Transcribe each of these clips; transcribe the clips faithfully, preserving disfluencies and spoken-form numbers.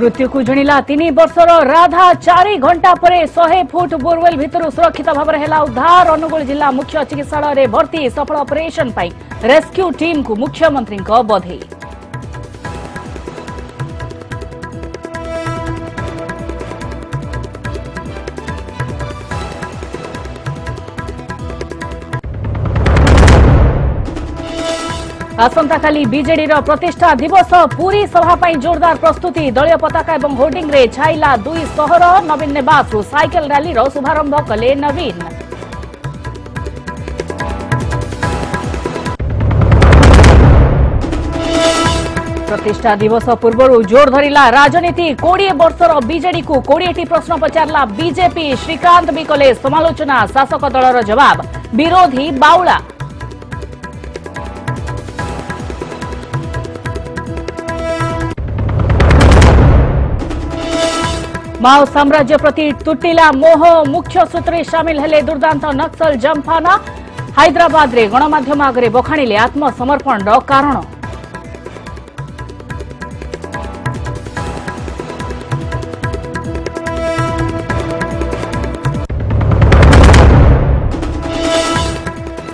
मृत्यु को जणिला तीन वर्षर राधा चार घंटा पर सौ फुट बोरवेल भितर सुरक्षित भाव उद्धार अनुगुल जिला मुख्य चिकित्सालय भर्ती सफल ऑपरेशन पाई रेस्क्यू टीम को मुख्यमंत्री बधाई। आसंताकाली बीजेडी प्रतिष्ठा दिवस पूरी सभा जोरदार प्रस्तुति दलय पताका एवं होर्डिंग रे छाइला दुई सहर नवीन नेवास साइकेल रैली रो शुभारंभ कले नवीन। प्रतिष्ठा दिवस पूर्व जोर धरिला राजनीति कोड़े वर्षर बीजेडी को कोड़े प्रश्न पचारला बीजेपी श्रीकांत भी कले समालोचना शासक दलर जवाब विरोधी बाउला। माओ साम्राज्य प्रति तुटिला मोह मुख्य सूत्र शामिल हेले दुर्दांत नक्सल जंफाना हैदराबाद रे गणमाध्यम आगे बखाणिले आत्मसमर्पण कारण।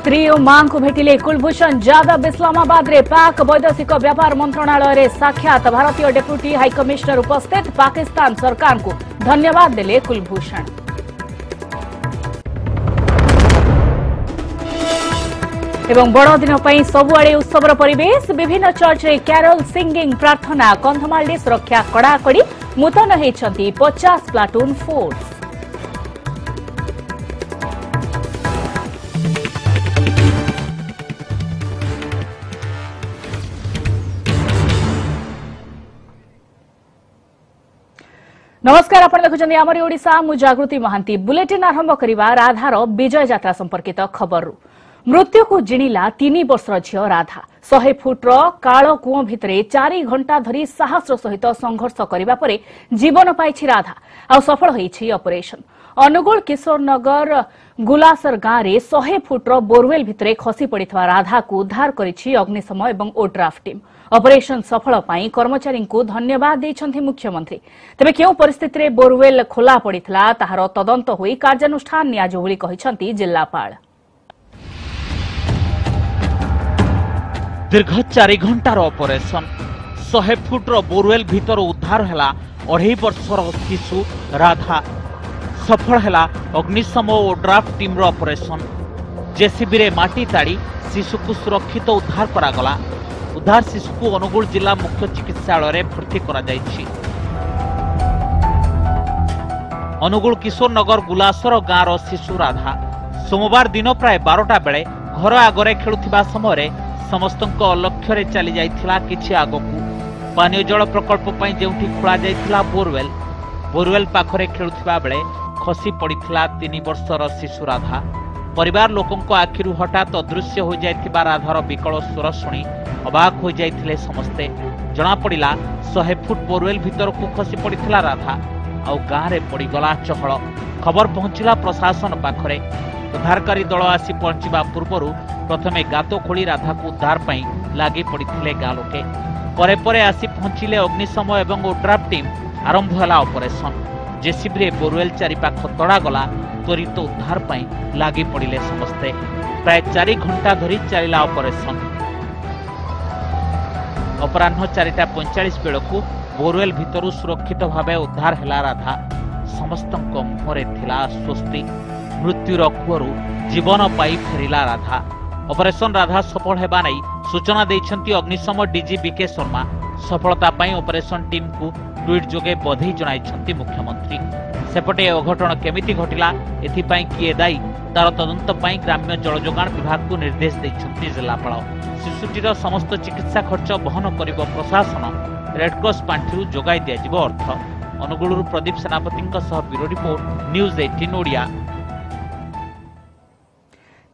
स्त्री और मां को भेटिले कुलभूषण जाधव इस्लामाबाद रे पाक वैदेशिक व्यापार मंत्रणालय रे साक्षात भारतीय डेप्यूटी हाई कमिश्नर उपस्थित पाकिस्तान सरकार को धन्यवाद देले कुलभूषण। एवं बड़दिन पई सबुआड़े उत्सवर परिवेश विभिन्न चर्च रे कैरोल सिंगिंग प्रार्थना कंधमाल रे सुरक्षा कड़ाकड़ी मुतन होइछंती पचास प्लाटून फोर्स। नमस्कार आपण देखुछन्ती आमरी ओडिशा मु जागृति महांती बुलेटिन आरंभ करिवा राधार विजय यात्रा संपर्कित खबर। मृत्यु को जिणिला तीन वर्षर झियो राधा सौ फुटर कालो कुओ भितरे चार घंटा धरी साहस सहित संघर्ष करिवा परे जीवन पाइछि राधा आ सफल होइछि ऑपरेशन। अनुगुल किशोर नगर गुलासर गांव रे सौ फुटर बोरवेल भितरे खसी पड़िथवा राधा को उद्धार करिछि अग्निशम एवं ओड्राफ टीम। ऑपरेशन सफल पाई कर्मचारी को धन्यवाद देछन्थि मुख्यमंत्री। तबे केउ परिस्थिति रे बोरवेल खोला पड़िथला ताहार तदंत होई कार्यानुष्ठान नियाजो बोली कहिसंथि जिल्लापाल। दीर्घ चारि घंटार ऑपरेशन सौ फुटर बोरवेल भितर उद्धार हैला अढ़ाई वर्षर शिशु राधा सफल हैला अग्निशम और ड्राफ्ट टीम ऑपरेशन। जेसीबी रे माटी ताड़ी शिशु को सुरक्षित उद्धार करागला। उद्धार शिशु को अनुगुल जिला मुख्य चिकित्सालय भर्ती करा जायछि। अनुगुल किशोर नगर गुलासर गाँवर शिशु राधा सोमवार दिन प्राय बारटा बेले घर आगे खेलुथिबा समय समस्तक लक्ष्य चली जाइथिला किछि आगकू। पानी जल प्रकल्प पई जेउठी खोला जाइथिला बोरवेल बोरवेल पाखरे खेलुथिबा बेले खसी पड़िथिला तीन वर्षर शिशु राधा। परिवार लोकंको आखिरु हठात अदृश्य हो जाइथिबा राधार विकल स्वर सुनी अबाक हो जाइथिले समस्ते। जना पड़िला सौ फुट बोरवेल भीतर को खसी पड़िथिला राधा आउ गाँव में पड़गला चहल। खबर पहुंचला प्रशासन पाखरे। उद्धारकारी दल आसी पहुंचा पूर्व प्रथमे गातो खोली राधा को उद्धार पाई लगी पड़ते गाँ लोके। परे परे आसी पहुंचले अग्निशम एवं ओड्राफ टीम। आरंभ होला ऑपरेशन। जेसीबी बोरवेल चारिपाख तड़ागला त्वरित तो उद्धार पाई लगी पड़े समस्ते। प्राय चारि घंटा धरी चलला ऑपरेशन। अपराह चारिटा पैंचाश बेलू बोरवेल भितर सुरक्षित भाव उद्धार है राधा। समस्त मुहर स्वस्ति। मृत्युर कूहर जीवन पाई फेरला राधा। ऑपरेशन राधा सफल होगा नहीं सूचना देती अग्निशम डीजी बीके शर्मा। सफलता पाई ऑपरेशन टीम को ट्वीट जोगे बधाई जनाई मुख्यमंत्री। सेपटे अघटन केमिति घटिला एथिपाई किए दायी तार तदंत पाई ग्राम्य जल जोगाण विभाग को निर्देश देछन्ती जिलापाल। शिशुटीर समस्त चिकित्सा खर्च बहन करिबो प्रशासन। रेडक्रॉस पांठिरु जोगाई दियाजिबो अर्थ। अनुगुलुरु प्रदीप सेनापतिंक सह ब्यूरो रिपोर्ट न्यूज अठारह ओडिया।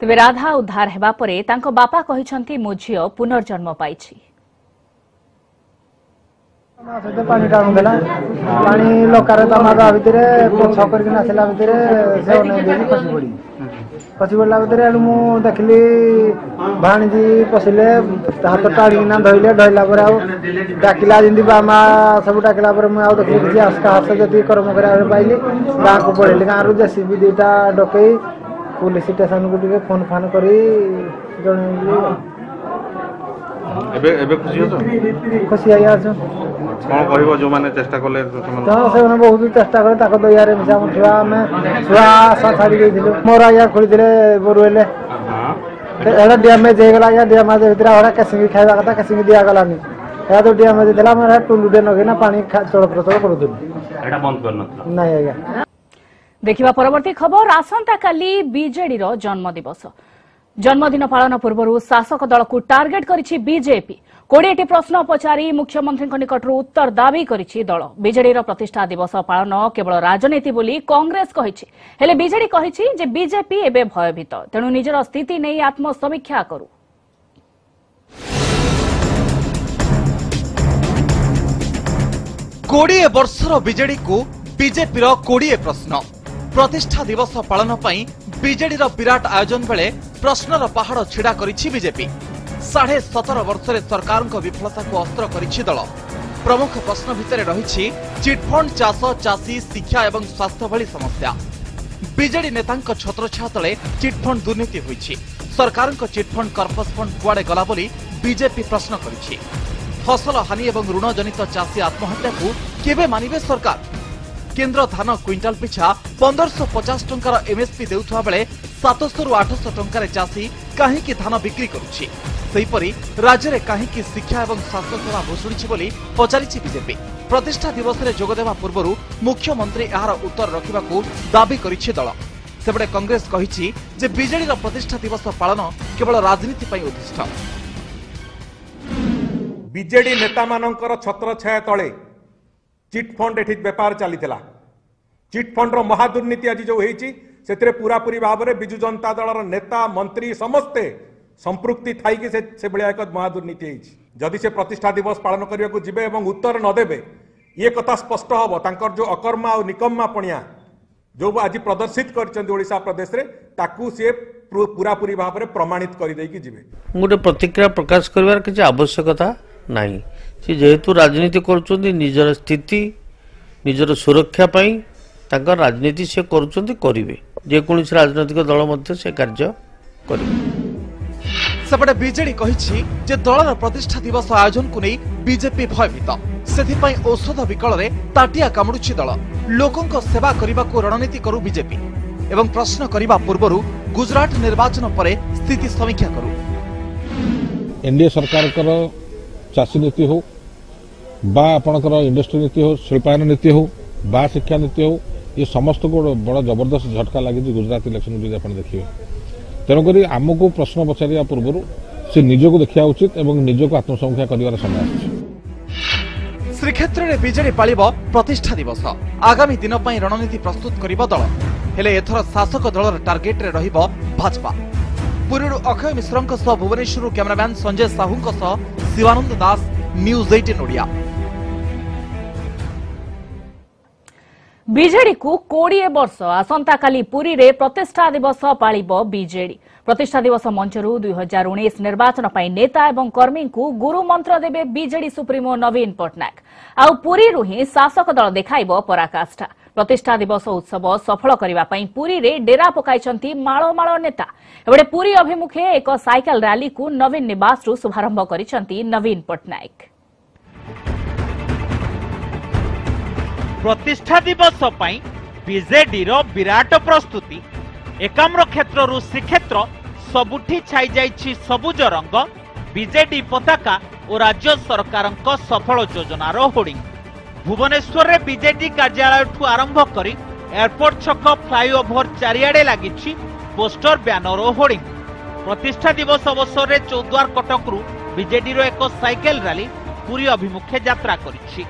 तेबे राधा उद्धार हेबा परे तांको बापा कहिसंती मो झियो पुनर्जन्म पाइछि। पानी डालू देला पानी लोकारे तमादा भीतर पोछा करके नासेला भीतर से ओने देली पसी पड़ी पशिगला मु देखिली भाणीजी पशिले हाथ टाणीना धरले धरला डाकिला जमी बामा सब डाकिला मुझे देखिली किसी आस्था हाथ जब कर्म कराया पाइली गाँव को पढ़े गाँव रू जेसीबी दुईटा डकई पुलिस स्टेशन को फोन फान कर खुशी आज्ञा चेष्टा कले से बहुत चेस्टा कले दयारे मिसा छुआ छुआ आशा छाड़ी दे मोर आज्ञा खोली बोरुले डैमेज होगा डैमेज भाई कैसे खावा कथा कैसे दिगलानी यहाँ तो डैमेज देला टुलुटे नगेना पा चलप्रचल कर देखिबा परवर्ती खबर। आसंता काली बीजेडी रो जन्मदिवस जन्मदिन पालन पूर्व शासक दल को टार्गेट करिछि बीजेपी बीजेपी प्रश्न पचारि मुख्यमंत्री निकटरू उत्तर दाबी करिछि दल। बीजेडी रो प्रतिष्ठा दिवस पालन केवल राजनीति बोली कांग्रेस कहिछि हेले बीजेडी कहिछि जे बीजेपी एबे भयभीत तेणु निजर स्थिति नै आत्मसमीक्षा करू। बीजेडी वर्षर बीजेडी को बीजेपी रो बीस प्रश्न प्रतिष्ठा दिवस पालन पाई बीजेडी रो विराट आयोजन बेले प्रश्नर पहाड़ छिड़ा करिछि बीजेपी। साढ़े सतर वर्ष सरकार विफलता को अस्त्र करिछि दल। प्रमुख प्रश्न भितर रही चिटफंड चाष चाषी शिक्षा एवं स्वास्थ्य भली समस्या। बीजेडी नेता छत्रछाया तले चिटफंड दुर्नीति होइछि सरकार चिटफंड कर्पस फंड कुआडे गला बोली बीजेपी प्रश्न करिछि। फसल हानि एवं ऋण जनित चाषी आत्महत्या को केबे मानिबे सरकार। केन्द्र धान क्विंटाल पिछा पंद्रह पचास टंकार एमएसपी देउथुवा बेले सातशह रु आठशह टंकार चाषी काहीकि धान बिक्री करुछि। सेहिपरि राज्य में काहीकि शिक्षा एवं स्वास्थ्य सेवा भुशुड़ी बोली पचारिछि बीजेपी। प्रतिष्ठा दिवस में जोगदेवा पूर्व मुख्यमंत्री यार उत्तर रखा दाबी करिछि दल। सेबडे कांग्रेस कहिछि जे बीजेडी रो प्रतिष्ठा दिवस पालन केवल राजनीति पई उद्दिष्ट। बीजेडी नेता मानकर छत्रछाया तले चिटफंड एठी व्यापार चली चिटफंड महादुर्नीति आज जो होती पूरापूरी भाव में विजु जनता दल नेता मंत्री समस्ते संपृक्ति थी से भाया एक महादुर्नीति जदि से प्रतिष्ठा दिवस पालन करने को जीवे और उत्तर नदेवे ये कथा स्पष्ट हम तांकर जो अकर्मा और निकम्मा पणिया जो आज प्रदर्शित करिसें प्रदेश में ताकू सी पूरापूरी भाव में प्रमाणित करदे कि जीवे गोटे प्रतिक्रिया प्रकाश कर किसी आवश्यकता नहीं। सी जेहेतु राजनीति करुछन्ति निजर स्थिति निजर सुरक्षा पाई तांकर राजनीति से करुछन्ति करिवे जे कोन राजनीतिक दल मध्ये से कार्य करिवे। सबडे बीजेडी कहिछि जे दलर प्रतिष्ठा दिवस आयोजन को नै बीजेपी भयभीत सेथि पई औषध विकल रे ताटिया कामुडुछि दल। लोकंक सेवा करिबा को रणनीति करू बीजेपी एवं प्रश्न करिबा पूर्वरु गुजरात निर्वाचन परे स्थिति समीक्षा करू। एनडीए सरकार कर चाषी नीति हो बा आपणकर इंडस्ट्री नीति हो शिल्पायन नीति हो बा शिक्षा नीति हो ये समस्त को बड़ा जबरदस्त झटका लगी गुजरात इलेक्शन जो आप देखिए तेणुक आमको प्रश्न पचार पूर्व से निजक देखा उचित और निजक आत्मसमीक्षा कर समय आ श्रीक्षेत्र में बीजेडी पाल प्रतिष्ठा दिवस आगामी दिन पर रणनीति प्रस्तुत कर दल हेले एथर शासक दलर टार्गेट रे रहिबो भाजपा। पुरीरू अक्षय मिश्रों सह भुवनेश्वर कैमरामैन संजय साहू सह शिवानंद दास न्यूज़ अठारह ओडिया। बीजेडी को बीस वर्ष आसंता काली पुरी रे प्रतिष्ठा दिवस पाळिबो बीजेडी। प्रतिष्ठा दिवस मंचरू दो हज़ार उन्नीस निर्वाचन पाई नेता एवं कर्मी को गुरु मंत्र देबे बीजेडी सुप्रीमो नवीन पटनायक। आउ पुरी रु ही शासक दल देखाइबो पराकाष्ठा। प्रतिष्ठा दिवस उत्सव सफल करिबा पई पुरी रे डेरा पकाइचंती माळो माळो नेता। एबडे पुरी अभिमुखे एक साइकल रैली को नवीन निवास रु शुभारंभ करिचंती नवीन पटनायक। प्रतिष्ठा दिवस पई बीजेडी रो विराट प्रस्तुति एकाम्र क्षेत्र रु श्रीक्षेत्र सबुठी छाई जाईछि सबुज रंग बीजेडी पताका और राज्य सरकारक सफल योजनार होर्डिंग। भुवनेश्वर रे बीजेडी कार्यालय ठू आरंभ करी एयरपोर्ट छक फ्लाईओवर चारियाडे लागिछि पोस्टर ब्यानर और होर्डिंग। प्रतिष्ठा दिवस अवसर रे चौद्वार कटक रु बीजेडी रो एक साइकेल रैली पूरी अभिमुखे यात्रा करिछि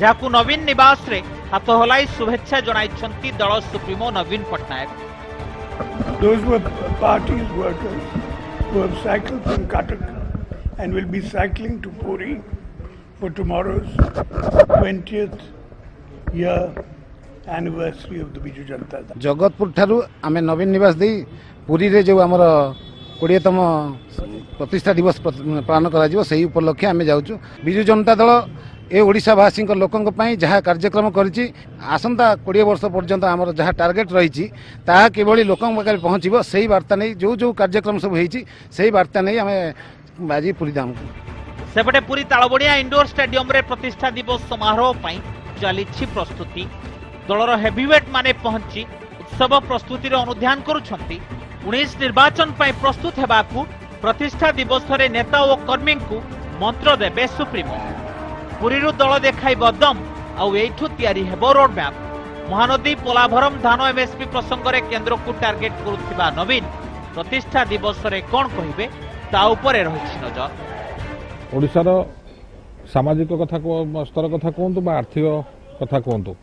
जाकु नवीन निवास रे हाथ हलाई शुभेच्छा जणाइछंती दल supremo Naveen Patnaik. Those were party workers who have cycled from Cuttack and will be cycling to Puri for tomorrow's twentieth year anniversary of the Biju Janata Dal. Jagatpur ठारू आमे नवीन निवास दे पुरी रे जो हमर कोड़ीतम प्रतिष्ठा दिवस पालन करा जिवो सही उपलक्ष्य आमे जाउचु। बिजू जनता दल ए ओडिशावासी लोकों पाई जहाँ कार्यक्रम करिछि आसंता कोड़े वर्ष पर्यंत आमर जहाँ टार्गेट रही ताहा केवल लोक पाखे पहुँचब सही वार्ता नहीं जो जो कार्यक्रम सब होती सही वार्ता नहीं आम आज पूरी धाम सेपटे पूरी तालबड़िया इंडोर स्टेडियम रे प्रतिष्ठा दिवस समारोह चली प्रस्तुति दलर हेवीवेट माने पहुंची उत्सव प्रस्तुति अनुध्यान करुछंती। उन्नीस निर्वाचन प्रस्तुत हेबाकू प्रतिष्ठा दिवस रे नेता और कर्मी को मंत्र देबे सुप्रीमो। पुरी दल देखाइब दम आउ एठू तैयारी हेबो रोड मैप। महानदी पोलाभरम धान एमएसपी प्रसंग रे केंद्र को टार्गेट करुथिबा नवीन प्रतिष्ठा दिवस रे कोन कहिबे ता उपरे रहिछि नजर। ओडिशार सामाजिक कथा स्तर कथा कहतु बा आर्थिक कथा कहतु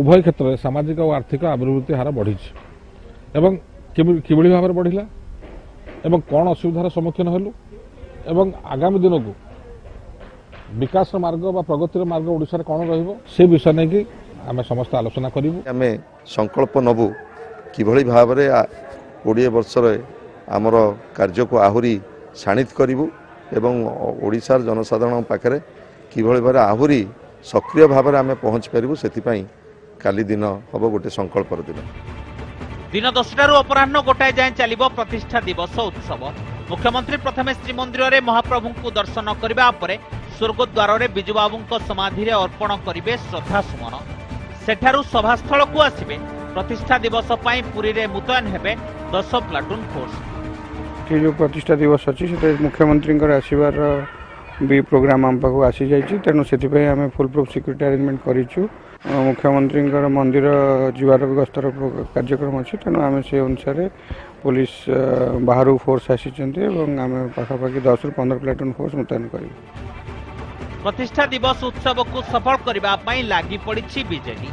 उभय क्षेत्र में सामाजिक और आर्थिक आविर्भूति हार बढ़ी एवं किभली भाव बढ़ला एवं कौन असुविधार सम्मुखीन हलु एवं आगामी दिन को विकास मार्ग व प्रगतिर मार्ग ओडिशार कौन रहिबो से विषय नहीं कि आम समस्त आलोचना करूँ। आम संकल्प नबू किभली भाव में कोड़े वर्ष आमर कार्य को आहरी साणित करूँ एवं ओडिशार जनसाधारण पाखे किभली भाव आहरी सक्रिय भाव में आम पहुँच पारू से काली दिन हम गोटे संकल्पर दिन दिन दसटू अपराह गोटाए जाए चलो प्रतिष्ठा दिवस उत्सव। मुख्यमंत्री प्रथमे श्रीमंदिर में महाप्रभु को दर्शन करने स्वर्गद्वार में बिजुबाबू समाधि अर्पण करेंगे श्रद्धा सुमन। सेठारू सभास्थल को आसवे प्रतिष्ठा दिवस पुरी में मुतयन हे दस प्लाटून फोर्स। ये जो प्रतिष्ठा दिवस अच्छी मुख्यमंत्री आसबार भी प्रोग्राम आम पाक आसी जाइए तेणु से आम फुल प्रूफ सिक्यूरीटी अरेंजमेंट करूँ। मुख्यमंत्री मंदिर जीवार गस्तर कार्यक्रम अच्छी तेणु आम से अनुसार पुलिस बाहर फोर्स आसी आम पाखापाखि दस रु पंद्रह प्लाटून फोर्स मुतयन कर प्रतिष्ठा दिवस उत्सव को सफल करने लगी पड़ी बीजेडी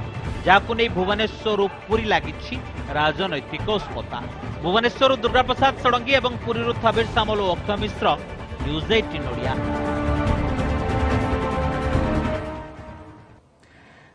जहां नहीं भुवनेश्वर पूरी लगी राजनैतिक उष्मता। भुवनेश्वर दुर्गा प्रसाद षडंगी और पुरी थबीर सामल और अक्षय मिश्र न्यूज अठारह ओडिया।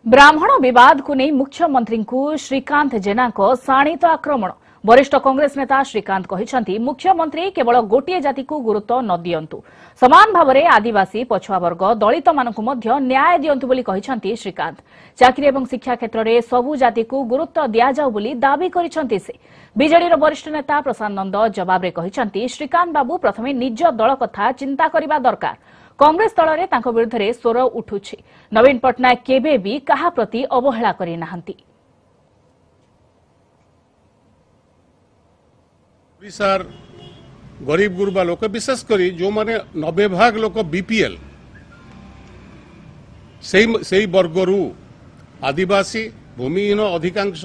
ब्राह्मण विवाद को नहीं मुख्यमंत्री को श्रीकांत जेना को साणित आक्रमण। वरिष्ठ कांग्रेस नेता श्रीकांत कहते मुख्यमंत्री केवल गोटे जाति को गुरुत्व न दियंतु समान भाव में आदिवासी पछुआ वर्ग दलित मानकु मध्य न्याय दियंतु बोली कहते श्रीकांत। चाकरी एवं शिक्षा क्षेत्र में सबु जाति को गुरुत्व दिया जाउ बोली दाबी करछन्ति से। बीजेडीर वरिष्ठ नेता प्रशांत नंद जवाब रे कहते श्रीकांत बाबू प्रथमे निज दल कथा चिंता करिबा दरकार। कांग्रेस दल रे तांको विरुद्ध रे स्वर उठुछि। नवीन पटनायक केबे भी कहा प्रति अवहेला करि नाहंती। ओडिशार गरीब गुरबा लोक विशेष करी जो माने नब्बे भाग लोक बीपीएल सेही सेही वर्गरू आदिवासी भूमिहीन अधिकांश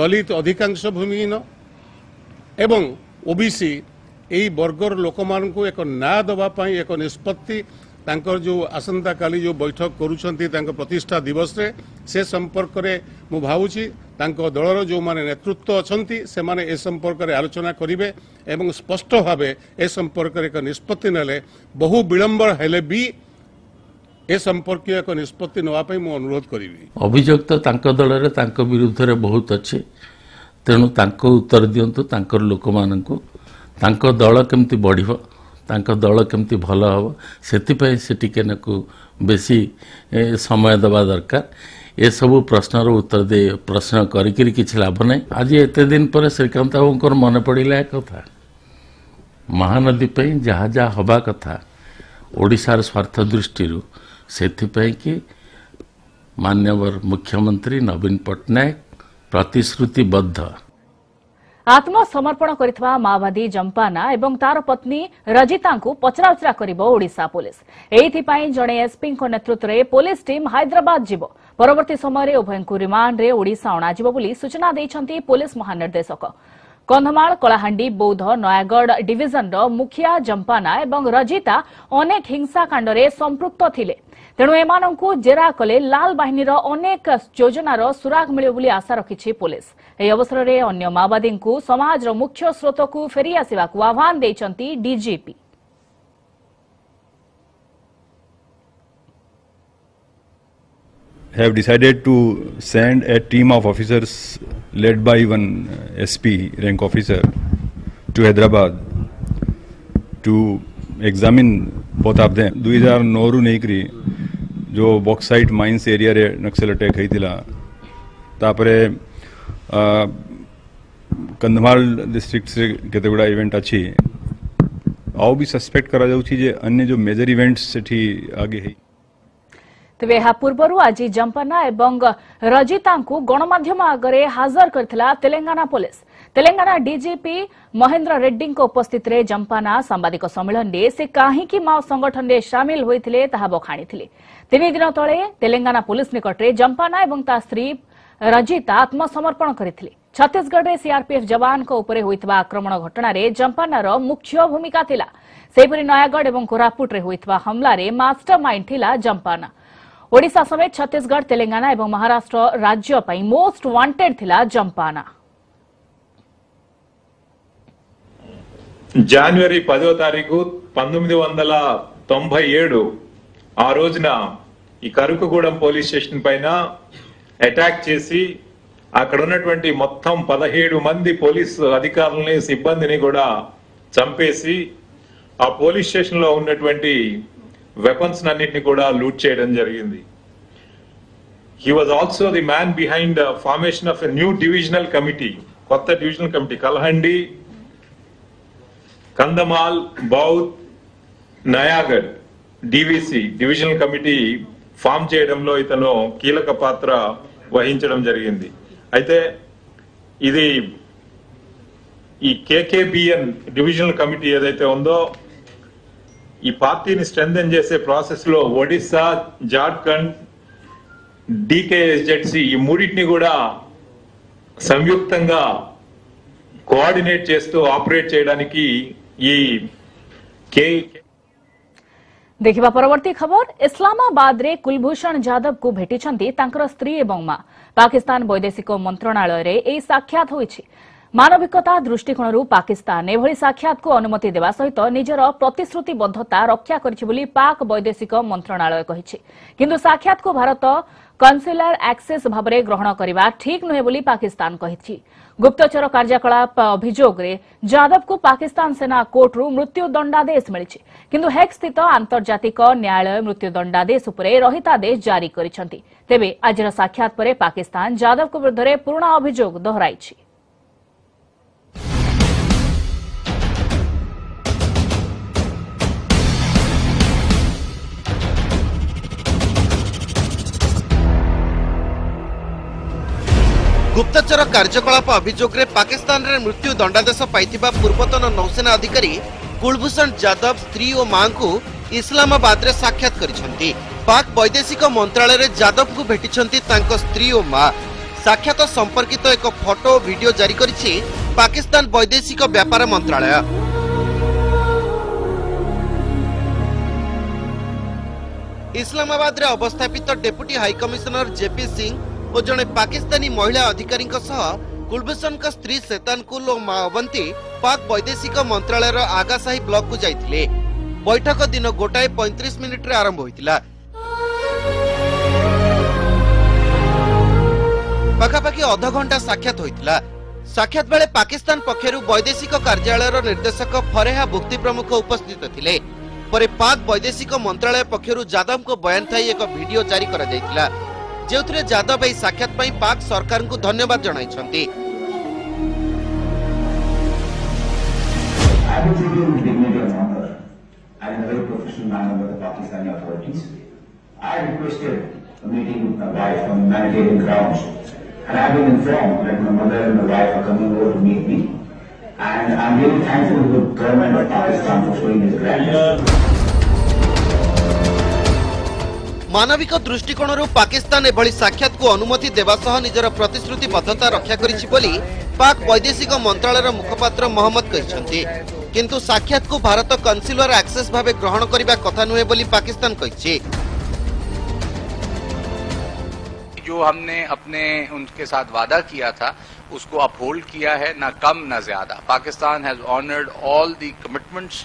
दलित अधिकांश भूमिहीन एवं ओबीसी यही वर्गर लोक मानक एक न्याय दवापाई एक निष्पत्ति तांकर जो आसंता काली जो बैठक करूछंती तांकर प्रतिष्ठा दिवस रे से संपर्क रे मु भावुची तांकर दलर जो माने नेतृत्व अछंती से माने ए संपर्क रे आलोचना करिवे एवं स्पष्ट भावे ए संपर्क रे एक निष्पत्ति नले बहु विलंब हेले भी ए संपर्क एक निष्पत्ति नवा पई मु अनुरोध करिवि। अभियोग तो तांकर दलर तांकर विरुद्ध रे बहुत अछि तेनु तांको उत्तर दियंतु तांकर लोक माननकु तांकर दल केमति बढिबो तांका दल केमती भल हम से बेसी समय दवा दरकार। ये सब प्रश्नर उत्तर दे प्रश्न करी लाभ ना। आज एत दिन पर श्रीकांत बाबू मन पड़ा एक कथा महानदी जहाँ जहाँ हवा कथा ओडिशार स्वार्थ दृष्टि से कि मान्यवर मुख्यमंत्री नवीन पटनायक प्रतिश्रुतिबद्ध। आत्मसमर्पण करितवा माओवादी जंपाना एवं तार पत्नी रजिता को पचराउचरा करिबो ओडिशा पुलिस। एथिपाई जणे एसपी को नेतृत्व रे पुलिस टीम हैदराबाद जीवो। परवर्ती समय रे उभय को रिमांड रे ओडिशा अणा जीवो बोली सूचना दैछंती पुलिस महानिर्देशक। कंधमाल कलाहांडी बौद्ध नयागढ़ डिविजन रो मुखिया जंपाना एवं रजिता अनेक हिंसाकांड रे संपृक्त थिले तेणु एमानंकु जेरा कले लाल बाहिनीर अनेक योजनार सुराग मिलियो बोली आशा रखिछि पुलिस। ए अवसर रे अन्य माओवादींकु समाजर मुख्य स्रोतकु फेरी आसिबाकु आह्वान दैछंती DGP. have decided to send a team of officers led by one S P rank officer to Hyderabad to examine both of them. two thousand nine नेकरी जो बॉक्साइट माइंस एरिया रे नक्सल अटैक है थिला तापरे कंधमाल डिस्ट्रिक्ट से केते गुडा event अछि आउ भी सस्पेक्ट करा जाउ छी जे अन्य जो मेजर इवेंट्स सेठी आगे है तेबे हा पूर्वरु आज जंपना एवं रजिता को गणमाध्यम आगे हाजर करथिला तेलंगाना पुलिस। तेलंगाना डीजीपी महेंद्र रेड्डी उपस्थित रे जंपाना सांबादिक सम्मेलन में से कहीं माओ संगठन में शामिल होते बखाणी तीन दिन तले तेलंगाना पुलिस निकटने जंपाना और ता स्त्री रजिता आत्मसमर्पण करते। छत्तीसगढ़ में सीआरपीएफ जवान होता आक्रमण घटना जंपानार मुख्य भूमिका था। सेपरी नयागढ़ और कोरापुट होता हमला मास्टरमाइंड थिला जंपाना। ओडिशा समेत छत्तीसगढ़ तेलंगाना और महाराष्ट्र राज्य पर मोस्ट वांटेड थिला जंपाना। जनवरी पदो तारीख పంతొమ్మిది వందల తొంభై ఏడు आ रोजना करुकगूडम पोलीस स्टेशन पैन अटैक चेसी अक्कड मोत्तम పదిహేడు मंदी पोलीस अधिकारुलनी सिब्बंदिनी कूडा चंपेसी आ पोलीस स्टेशन लो उन्नटुवंटि वेपन्स अन्निटिनी कूडा लूट चेयडम जरिगिंदी। He was also the man behind the formation of a new divisional committee కొత్త divisional committee Kalahandi Kandhamal Boudh Nayagarh DVC divisional committee form चेयడంలో ఇతను కీలక పాత్ర వహించడం జరిగింది। అయితే ఇది ఈ కేకేబిఎన్ డివిజనల్ కమిటీ ఏదైతే ఉందో ఈ పార్టీని స్ట్రెంథెన్ చేసే ప్రాసెస్ లో ఒడిశా జార్ఖండ్ డీకేఎస్జెడ్సి ఈ మూడిటిని కూడా సంయుక్తంగా కోఆర్డినేట్ చేస్తూ ఆపరేట్ చేయడానికి देखिबा परवर्ती खबर। इस्लामाबाद रे कुलभूषण जाधव को भेटिछंती तांकर स्त्री एवं मां। पाकिस्तान वैदेशिक मंत्रणालय रे ए साक्षात होईछि। मानविकता दृष्टिकोणरू पाकिस्तान एभली साक्षात को अनुमति देवा सहित निजर प्रतिश्रुतिबद्धता रक्षा करिछि बोली पाक वैदेशिक मंत्रणालय कहिछि। किंतु साक्षात को भारत कन्सुलर एक्सेस भाबरे ग्रहण करिबा ठीक नहे बोली पाकिस्तान कहिछि। गुप्तचर कार्यकलाप अभियोग रे जाधव को पाकिस्तान सेना कोर्ट रु मृत्यु दंडादेश मिलिछि। किंतु हेग स्थित आंतर्जातिक न्यायालय मृत्यु दंडादेश उपरे रहितादेश जारी करिछंती। तेबे आजर साक्षात परे पाकिस्तान जाधव को विरुद्ध रे पुराना अभियोग दोहराइछि। गुप्तचर कार्यकलाप अभियोग रे पाकिस्तान रे मृत्यु दंडादेश पाइथिबा पूर्वतन नौसेना अधिकारी कुलभूषण जाधव स्त्री और मां को इस्लामाबाद रे साक्षात करिसंती। पाक वैदेशिक मंत्रालय रे जाधव को भेटिसंती तांको स्त्री और मां। साक्षात संपर्कित एक फोटो वीडियो जारी करिछि पाकिस्तान वैदेशिक व्यापार मंत्रालय। इस्लामाबाद रे अवस्थापित deputy high commissioner JP Singh और जड़े पाकिस्तानी महिला अधिकारी कुलभूषण स्त्री सेतानकुल और माँ अवंती पाक वैदेशिक मंत्रालय आगाशाही ब्लॉक को जाइए। बैठक दिन गोटाए पैंतीस मिनट रे आरंभ होता। पखापाखि अध घंटा साक्षात होता। साक्षात बेले पाकिस्तान पक्षर वैदेशिक कार्यालय निर्देशक फरेहा भुक्ति प्रमुख उपस्थित थिले। परे पाक वैदेशिक मंत्रालय पक्षर जाधव को बयान थाई एक वीडियो जारी करा जाइतिला। जेउथरे जाधव ए साक्षात पई पाक सरकार को धन्यवाद जणाई छंती। मानविक दृष्टिकोण पाकिस्तान एभली साक्षात को अनुमति देवा सह निजर प्रतिश्रुतिबद्धता रक्षा करिछि बोली पाक वैदेशिक मंत्रालय मुखपात्र मोहम्मद कहिसंती। किंतु साक्षात को भारत कन्सुलर एक्सेस भावे ग्रहण करने कथा नुहे बोली पाकिस्तान कहिछि। जो हमने अपने उनके साथ वादा किया था उसको अपहोल्ड किया है, ना कम ना ज्यादा। Pakistan has honoured all the commitments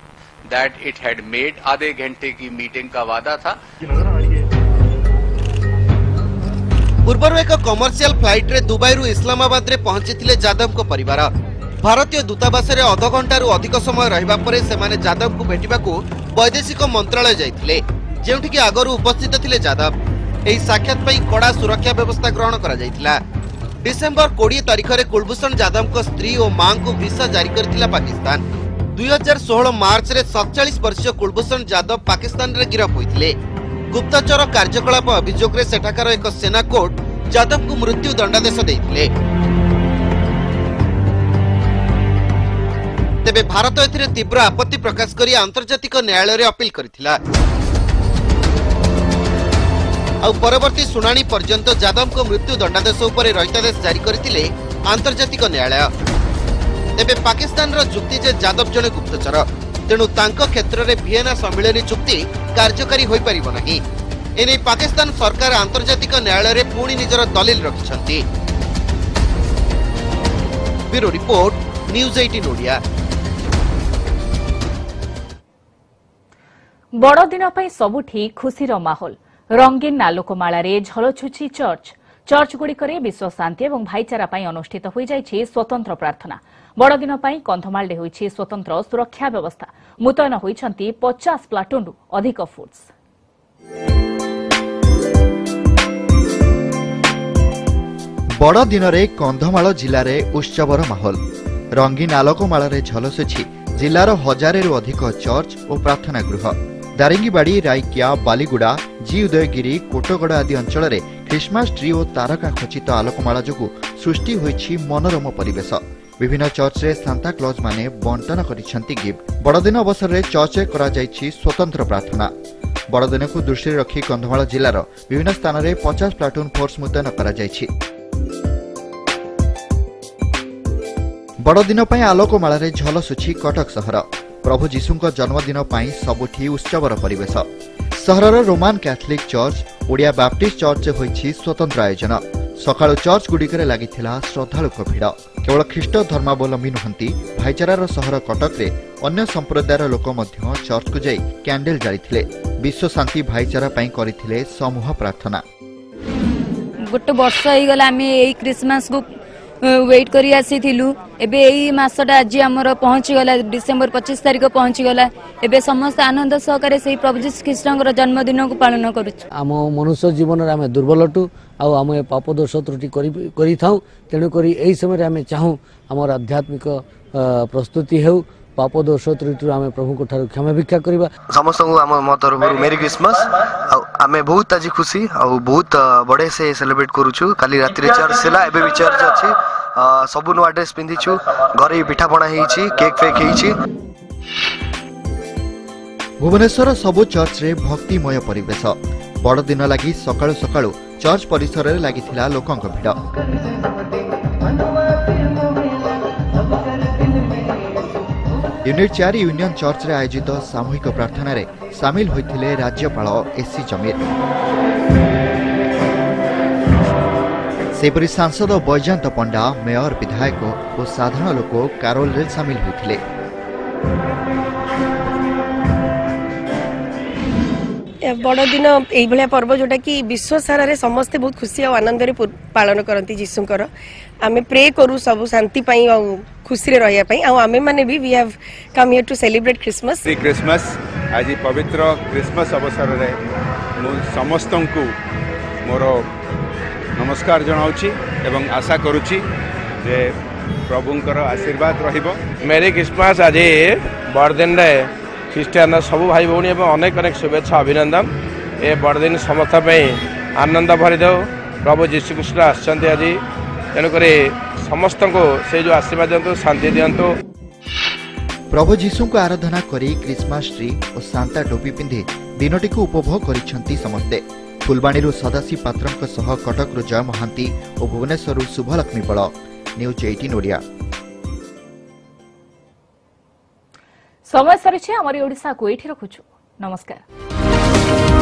that it had made. आधे घंटे की मीटिंग का वादा था। पूर्व एक कमर्शियल फ्लाइट रे दुबई रु इस्लामाबाद रे पहुंची जाधव को परिवार। भारतीय दूतावास में आधा घंटा रु अधिक समय रहिबा परे सेमाने जाधव को भेटिबा को वैदेशिक मंत्रालय जाइतिले, जेउठी कि आगरु उपस्थित थिले जाधव। एही साक्षात पई कड़ा सुरक्षा व्यवस्था ग्रहण करा जाइतिला। डिसेंबर बीस तारिख रे कुलभूषण जाधव को स्त्री और मां को वीसा जारी करथिला पाकिस्तान। दो हज़ार सोलह मार्च रे सैंतालीस वर्षीय कुलभूषण जाधव पाकिस्तान रे गिरफ होइतिले। गुप्तचर कार्यकलाप अभियोग रे सेठाकार एक सेना कोर्ट जाधव को मृत्यु दंडादेश देइतिले। तेबे भारत एथिरे तीव्र आपत्ति प्रकाश करी आंतर्जातिक न्यायालय रे अपील करथिला। और परवर्ती सुनानी पर्यंत जाधव को मृत्यु दंडादेश उपरे रहितादेश जारी करथिले आंतर्जातिक न्यायालय। तेबे पाकिस्तान रो जुक्ति जे जाधव जने गुप्तचर, तेणु तांको क्षेत्र रे भियेना सम्मेलन चुक्ति कार्यकारी होई परिबो नाही। एने पाकिस्तान सरकार आंतर्जातिक न्यायालय रे पूरी निजर दलील रखिसंती। ब्यूरो रिपोर्ट, न्यूज अठारह ओडिया। बड़ दिन पई सबुठी खुशीर माहौल। रंगीन आलोकमालारे झलछुची चर्च। चर्च गुड़िकरे विश्व शांति एवं भाईचारा पाई अनुष्ठित होई जाईछि स्वतंत्र प्रार्थना। बड़दिन पाई कंधमाल रे होईछि स्वतंत्र सुरक्षा व्यवस्था। मुतयन होईछंती पचास प्लाटून रु अधिक फोर्स। बड़दिन रे कंधमाल जिले उत्सवर माहौल। रंगीन आलोकमालारे झलसुछि जिलार हजारे रु अधिक चर्च और प्रार्थना गृह। दारिंगीबाड़ी, रायकिया, बालीगुड़ा, जी उदयगिरी, कोटगड़ा आदि अंचल में क्रिसमस ट्री और तारका खचित आलोकमाला जो सृष्टि होई मनोरम परिवेश। विभिन्न चर्च में सांता क्लॉज माने बंटन करिसेंती गिफ्ट। बड़दिन अवसर में चर्च करा जाईछि स्वतंत्र प्रार्थना। बड़दिन को दृष्टि रखी कंधमाल जिलार विभिन्न स्थान में पचास प्लाटून फोर्स मुतयन करा जाईछि। बड़दिन पई आलोकमाला रे झलसुछि कटक सहर। प्रभु जीशुंक जन्मदिन पाई सबुठी उत्सवर परिवेश। सहरर Roman Catholic church, Odia Baptist church होईछि स्वतंत्र आयोजन। सकाळु चर्च गुडिकरे लागिथिला श्रद्धालुक भिड। केवल ख्रीष्ट धर्मावलम्बी नुहंती, भाईचारार सहर कटक रे अन्य संप्रदायर लोक मध्य चर्च को जाई कैंडल जाळिथिले। विश्व शांति भाईचारा पाई करिथिले समूह प्रार्थना। गोटे वर्ष हे गेला आमी एई क्रिसमस को वेट करी आसीथिलु। एबे एई मासटा आज हमर पहुंची गला, डिसेंबर पच्चीस तारिख पहुंची गला। एबे समस्त आनंद सहकारे सेही प्रभु जीशु ख्रीष्टंकर जन्मदिन को पालन करू। आम मनुष्य जीवन रे आमे दुर्बलटू आ आमे पाप दोष त्रुटि करी थाउ। तेणु करी एही समय रे आमे चाहू हमर आध्यात्मिक प्रस्तुति हेउ। पाप दोष त्रुटि आमे प्रभु को ठार क्षमा भिक्षा करबा। समस्त को आम मतरु मेरी क्रिसमस। आ आमे बहुत आज खुशी आ बहुत बड़े से सेलिब्रेट करूछु। काली राति रे चर्च सेला, एबे भी चर्च अछि। सबु नुआ ड्रेस पिंधिछु, घरे पिठापणा हेछि, केक फेक हेछि। भुवनेश्वर सबु चर्च रे भक्तिमय परिवेश। बड़ दिन लागि सकाळ सकाळ चर्च परिसर रे लागिथिला लोकंक भिड। यूनिट चार यूनियन चर्च रे आयोजित सामूहिक प्रार्थना रे सामिल होइथिले राज्यपाल एससी जमीर, सेपरी सांसद बैजयंत पंडा, मेयर, विधायक और साधारण लोक कारोल रे सामिल होते। बड़दिन ये पर्व जोटा कि विश्व सारा समस्ते बहुत खुशी और आनंद रे पालन करती जीशुंकर। आम प्रे करूँ सब शांति खुशी रही। आम मैंने भी we have come here to celebrate Christmas. Christmas आज पवित्र क्रिसमस अवसर में समस्त को मोर नमस्कार जनाउछि एवं आशा करुछि जे प्रभुंकर आशीर्वाद रहिबो। मेरी क्रिसमस आज बड़दिन रे ख्रीस्टान सबु भाई भौणी एवं अनेक अनेक शुभेच्छा अभिनंदन। ए बड़दिन समस्त पे आनंद भरी देव। प्रभु जीशु कृष्ण आछंती आज, तेणुक समस्त को से जो आशीर्वाद दियंतु, शांति दियंतु। प्रभु जीशु को आराधना करी क्रिसमस ट्री और सांता टोपी पिंधि दिनटी को उपभोग करिसंती समस्ते। फुलबाणी सदाशिव पात्र, कटक जय महांती और भुवनेश्वर शुभलक्ष्मी बड़। न्यूज अठारह ओडिया। समय सरी छे, हमरी ओडिसा को एठी रखुछु। नमस्कार।